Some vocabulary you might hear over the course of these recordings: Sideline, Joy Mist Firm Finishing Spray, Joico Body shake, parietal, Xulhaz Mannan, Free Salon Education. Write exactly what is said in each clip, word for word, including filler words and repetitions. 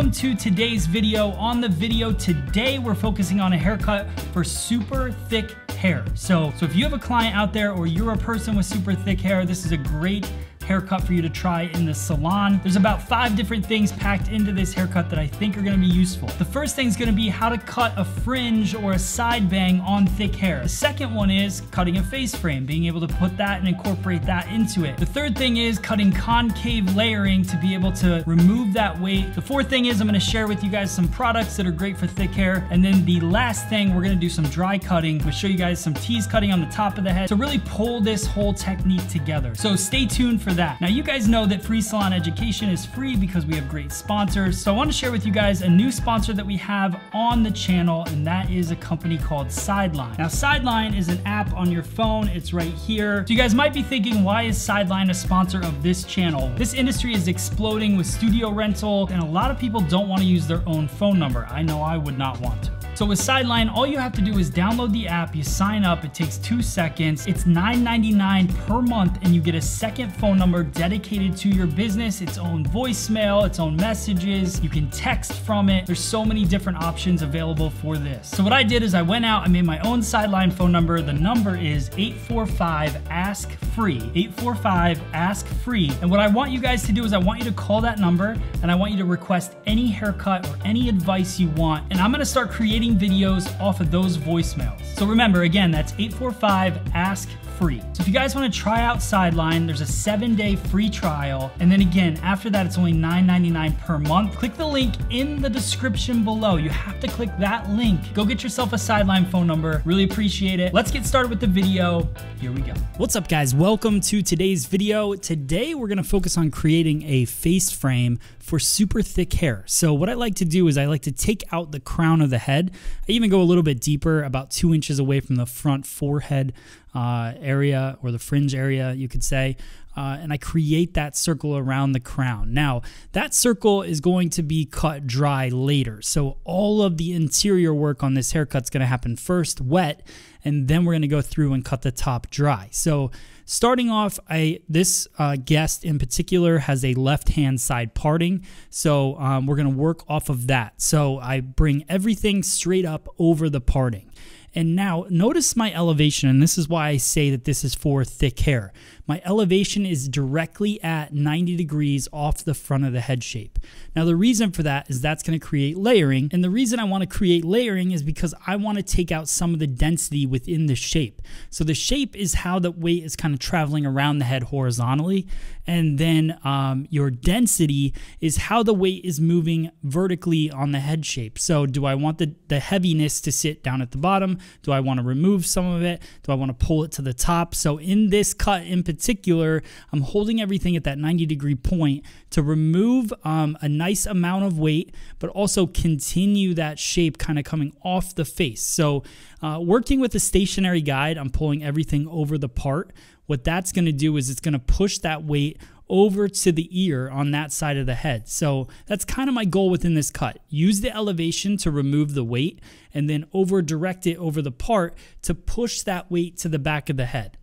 welcome to today's video. On the video today, we're focusing on a haircut for super thick hair. So, so if you have a client out there or you're a person with super thick hair, this is a great haircut for you to try in the salon. There's about five different things packed into this haircut that I think are gonna be useful. The first thing is gonna be how to cut a fringe or a side bang on thick hair. The second one is cutting a face frame, being able to put that and incorporate that into it. The third thing is cutting concave layering to be able to remove that weight. The fourth thing is I'm gonna share with you guys some products that are great for thick hair. And then the last thing, we're gonna do some dry cutting. I'm gonna show you guys some tease cutting on the top of the head to really pull this whole technique together. So stay tuned for that. That. Now you guys know that Free Salon Education is free because we have great sponsors. So I want to share with you guys a new sponsor that we have on the channel, and that is a company called Sideline. Now Sideline is an app on your phone. It's right here. So you guys might be thinking, why is Sideline a sponsor of this channel? This industry is exploding with studio rental, and a lot of people don't want to use their own phone number. I know I would not want to. So with Sideline, all you have to do is download the app, you sign up, it takes two seconds, it's nine ninety-nine per month, and you get a second phone number dedicated to your business, its own voicemail, its own messages, you can text from it. There's so many different options available for this. So what I did is I went out, I made my own Sideline phone number. The number is eight four five ask free, eight four five ask free. And what I want you guys to do is I want you to call that number, and I want you to request any haircut or any advice you want, and I'm gonna start creating videos off of those voicemails. So remember, again, that's eight four five ask free. So if you guys want to try out Sideline, there's a seven day free trial. And then again, after that, it's only nine ninety-nine per month. Click the link in the description below. You have to click that link. Go get yourself a Sideline phone number. Really appreciate it. Let's get started with the video. Here we go. What's up, guys? Welcome to today's video. Today, we're going to focus on creating a face frame for super thick hair. So what I like to do is I like to take out the crown of the head. I even go a little bit deeper, about two inches away from the front forehead uh, area, or the fringe area, you could say. Uh, and I create that circle around the crown. Now, that circle is going to be cut dry later. So all of the interior work on this haircut is going to happen first wet, and then we're going to go through and cut the top dry. So starting off, I this uh, guest in particular has a left-hand side parting. So um, we're going to work off of that. So I bring everything straight up over the parting. And now notice my elevation, and this is why I say that this is for thick hair. My elevation is directly at ninety degrees off the front of the head shape. Now the reason for that is that's going to create layering, and the reason I want to create layering is because I want to take out some of the density within the shape. So the shape is how the weight is kind of traveling around the head horizontally, and then um, your density is how the weight is moving vertically on the head shape. So do I want the, the heaviness to sit down at the bottom? Do I want to remove some of it? Do I want to pull it to the top? So in this cut in particular, I'm holding everything at that ninety degree point to remove um, a nice amount of weight, but also continue that shape kind of coming off the face. So uh, working with a stationary guide, I'm pulling everything over the part. What that's going to do is it's going to push that weight over to the ear on that side of the head. So that's kind of my goal within this cut. Use the elevation to remove the weight, and then over direct it over the part to push that weight to the back of the head.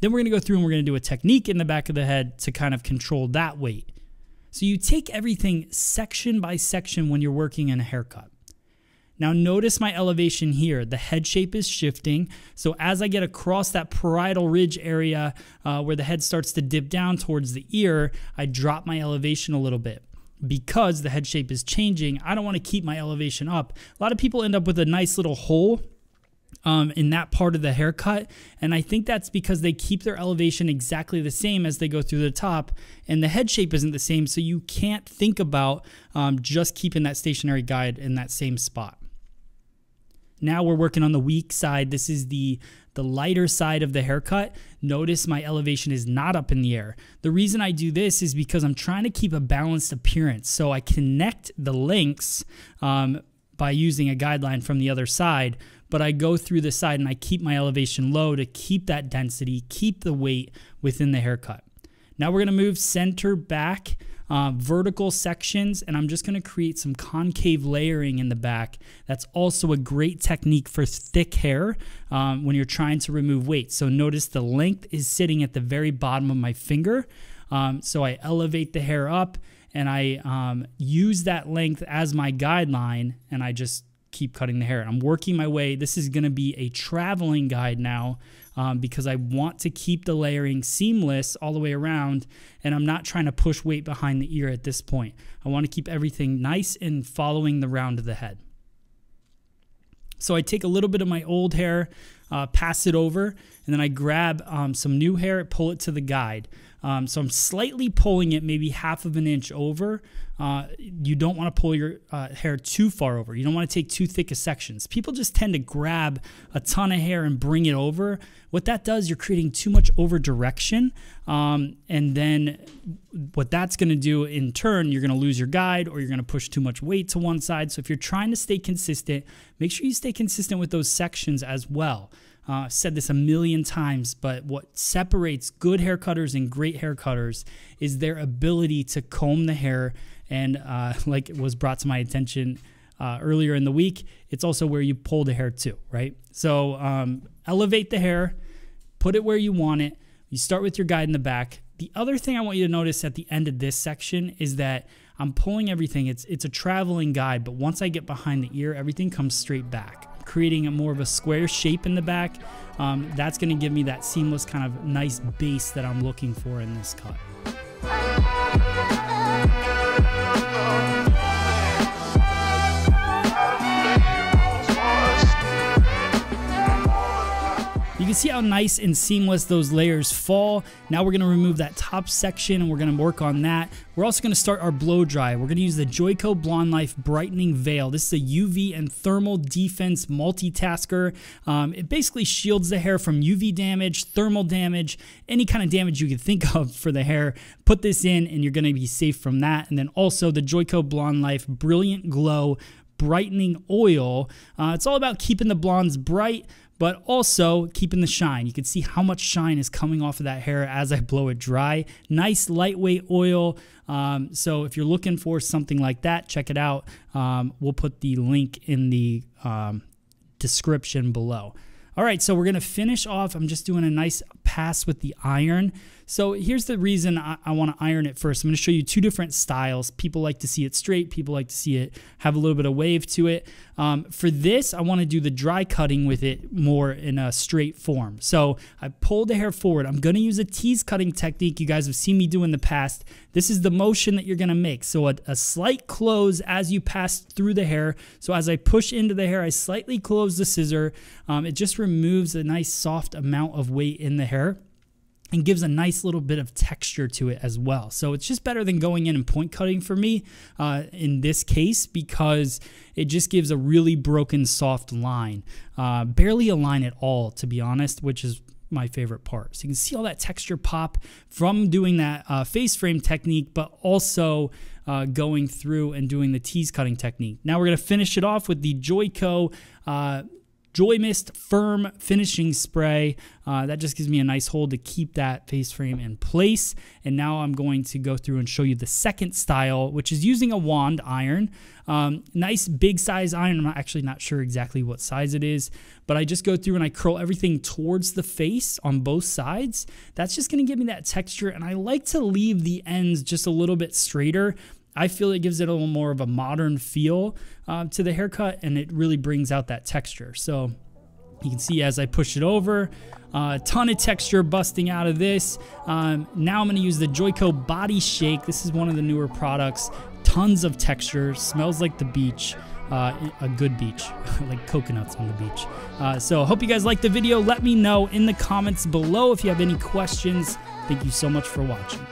Then we're gonna go through and we're gonna do a technique in the back of the head to kind of control that weight. So you take everything section by section when you're working in a haircut. Now notice my elevation here. The head shape is shifting. So as I get across that parietal ridge area uh, where the head starts to dip down towards the ear, I drop my elevation a little bit. Because the head shape is changing, I don't want to keep my elevation up. A lot of people end up with a nice little hole Um, in that part of the haircut, and I think that's because they keep their elevation exactly the same as they go through the top, and the head shape isn't the same, so you can't think about um, just keeping that stationary guide in that same spot. Now we're working on the weak side. This is the the lighter side of the haircut. Notice my elevation is not up in the air. The reason I do this is because I'm trying to keep a balanced appearance, so I connect the links um, by using a guideline from the other side, but I go through the side and I keep my elevation low to keep that density, keep the weight within the haircut. Now we're gonna move center back, uh, vertical sections, and I'm just gonna create some concave layering in the back. That's also a great technique for thick hair um, when you're trying to remove weight. So notice the length is sitting at the very bottom of my finger. Um, so I elevate the hair up, and I um, use that length as my guideline, and I just keep cutting the hair. I'm working my way. This is going to be a traveling guide now um, because I want to keep the layering seamless all the way around, and I'm not trying to push weight behind the ear at this point. I want to keep everything nice and following the round of the head. So I take a little bit of my old hair, uh, pass it over, and then I grab um, some new hair, pull it to the guide. Um, so I'm slightly pulling it maybe half of an inch over. Uh, you don't want to pull your uh, hair too far over. You don't want to take too thick of sections. People just tend to grab a ton of hair and bring it over. What that does, you're creating too much over direction. Um, and then what that's going to do in turn, you're going to lose your guide, or you're going to push too much weight to one side. So if you're trying to stay consistent, make sure you stay consistent with those sections as well. Uh, I've said this a million times, but what separates good hair cutters and great hair cutters is their ability to comb the hair. And uh, like it was brought to my attention uh, earlier in the week, it's also where you pull the hair too, right? So um, elevate the hair, put it where you want it. You start with your guide in the back. The other thing I want you to notice at the end of this section is that I'm pulling everything. It's, it's a traveling guide, but once I get behind the ear, everything comes straight back, creating a more of a square shape in the back. Um, that's gonna give me that seamless kind of nice base that I'm looking for in this cut. You can see how nice and seamless those layers fall. Now we're gonna remove that top section and we're gonna work on that. We're also gonna start our blow dry. We're gonna use the Joico Blonde Life Brightening Veil. This is a U V and thermal defense multitasker. Um, it basically shields the hair from U V damage, thermal damage, any kind of damage you can think of for the hair. Put this in and you're gonna be safe from that. And then also the Joico Blonde Life Brilliant Glow Brightening Oil. Uh, it's all about keeping the blondes bright, but also keeping the shine. You can see how much shine is coming off of that hair as I blow it dry. Nice lightweight oil. Um, so if you're looking for something like that, check it out. Um, we'll put the link in the um, description below. All right, so we're gonna finish off. I'm just doing a nice pass with the iron. So here's the reason I, I wanna iron it first. I'm gonna show you two different styles. People like to see it straight. People like to see it have a little bit of wave to it. Um, for this, I wanna do the dry cutting with it more in a straight form. So I pulled the hair forward. I'm gonna use a tease cutting technique you guys have seen me do in the past. This is the motion that you're gonna make. So a, a slight close as you pass through the hair. So as I push into the hair, I slightly close the scissor. Um, it just removes a nice soft amount of weight in the hair and gives a nice little bit of texture to it as well. So it's just better than going in and point cutting for me uh, in this case, because it just gives a really broken soft line, uh, barely a line at all, to be honest, which is my favorite part. So you can see all that texture pop from doing that uh, face frame technique, but also uh, going through and doing the tease cutting technique. Now we're gonna finish it off with the Joico uh, Joy Mist Firm Finishing Spray. Uh, that just gives me a nice hold to keep that face frame in place. And now I'm going to go through and show you the second style, which is using a wand iron. Um, nice big size iron. I'm actually not sure exactly what size it is, but I just go through and I curl everything towards the face on both sides. That's just gonna give me that texture. And I like to leave the ends just a little bit straighter. I feel it gives it a little more of a modern feel uh, to the haircut, and it really brings out that texture. So you can see as I push it over, a uh, ton of texture busting out of this. Um, now I'm gonna use the Joico Body Shake. This is one of the newer products. Tons of texture, smells like the beach. Uh, a good beach, like coconuts on the beach. Uh, so hope you guys liked the video. Let me know in the comments below if you have any questions. Thank you so much for watching.